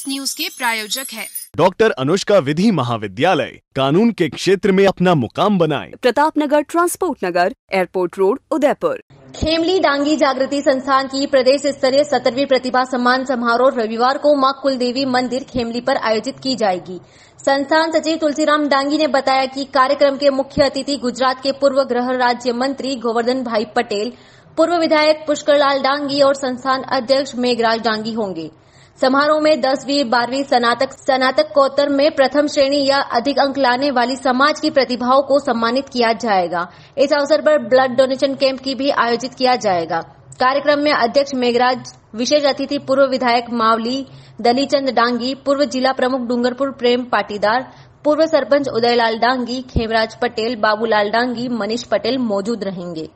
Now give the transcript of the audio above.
इस न्यूज के प्रायोजक है डॉक्टर अनुष्का विधि महाविद्यालय, कानून के क्षेत्र में अपना मुकाम बनाए। Pratap Nagar, transport Nagar, airport road, Udaipur. Khemli Dangi Jagriti Sansthan की प्रदेश स्तरीय 17वीं प्रतिभा सम्मान समारोह रविवार को मां कुल देवी मंदिर खेमली पर आयोजित की जाएगी। संस्थान सचिव तुलसीराम डांगी ने बताया कि कार्यक्रम के मुख्य अतिथि गुजरात के पूर्व गृह राज्य मंत्री गोवर्धन भाई पटेल, पूर्व विधायक पुष्कर लाल डांगी और संस्थान अध्यक्ष मेघराज डांगी होंगे। समारोह में 10वीं, 12वीं, स्नातकोत्तर में प्रथम श्रेणी या अधिक अंक लाने वाली समाज की प्रतिभाओं को सम्मानित किया जाएगा। इस अवसर पर ब्लड डोनेशन कैंप की भी आयोजित किया जाएगा। कार्यक्रम में अध्यक्ष मेघराज, विशेष अतिथि पूर्व विधायक मावली दलीचंद डांगी, पूर्व जिला प्रमुख डूंगरपुर प्रेम पाटीदार, पूर्व सरपंच उदयलाल डांगी, खेमराज पटेल, बाबूलाल डांगी, मनीष पटेल मौजूद रहेंगे।